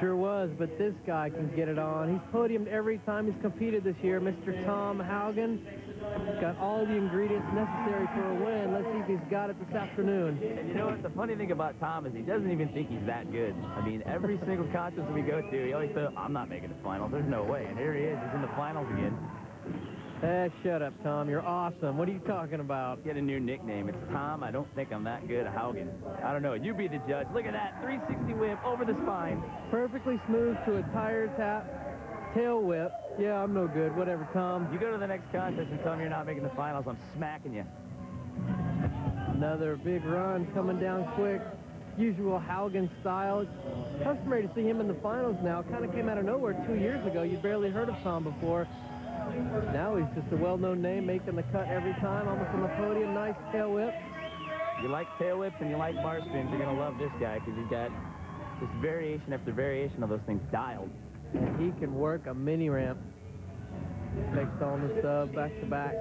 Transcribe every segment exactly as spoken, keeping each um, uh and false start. Sure was, but this guy can get it on. He's podiumed every time he's competed this year. Mister Tom Haugen got all the ingredients necessary for a win. Let's see if he's got it this afternoon. And you know what? The funny thing about Tom is he doesn't even think he's that good. I mean, every single contest we go to, he always says, I'm not making the finals. There's no way. And here he is. He's in the finals again. Eh, shut up, Tom. You're awesome. What are you talking about? Get a new nickname. It's Tom, I don't think I'm that good, Haugen. I don't know. You be the judge. Look at that. three sixty whip over the spine. Perfectly smooth to a tire tap. Tail whip. Yeah, I'm no good. Whatever, Tom. You go to the next contest and tell me you're not making the finals. I'm smacking you. Another big run coming down quick. Usual Haugen style. It's customary to see him in the finals now. Kind of came out of nowhere two years ago. You'd barely heard of Tom before. Now he's just a well-known name, making the cut every time, almost on the podium. Nice tail whip. You like tail whips and you like bar spins, you're going to love this guy because he's got just variation after variation of those things dialed. And he can work a mini ramp. Next on the sub, back to back.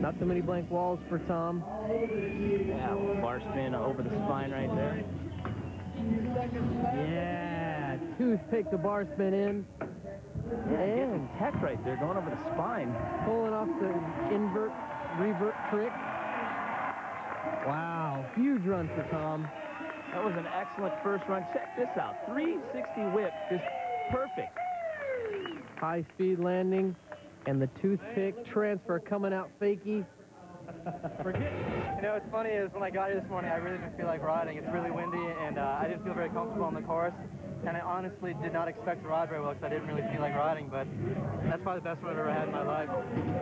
Not too many blank walls for Tom. Yeah, bar spin over the spine right there. Yeah, toothpick the bar spin in. Yeah, and tech right there, going over the spine. Pulling off the invert, revert trick. Wow, huge run for Tom. That was an excellent first run. Check this out, three sixty whip, just perfect. High speed landing, and the toothpick transfer coming out fakey. You know, what's funny is when I got here this morning, I really didn't feel like riding. It's really windy, and uh, I didn't feel very comfortable on the course. And I honestly did not expect to ride very well because I didn't really feel like riding, but that's probably the best one I've ever had in my life.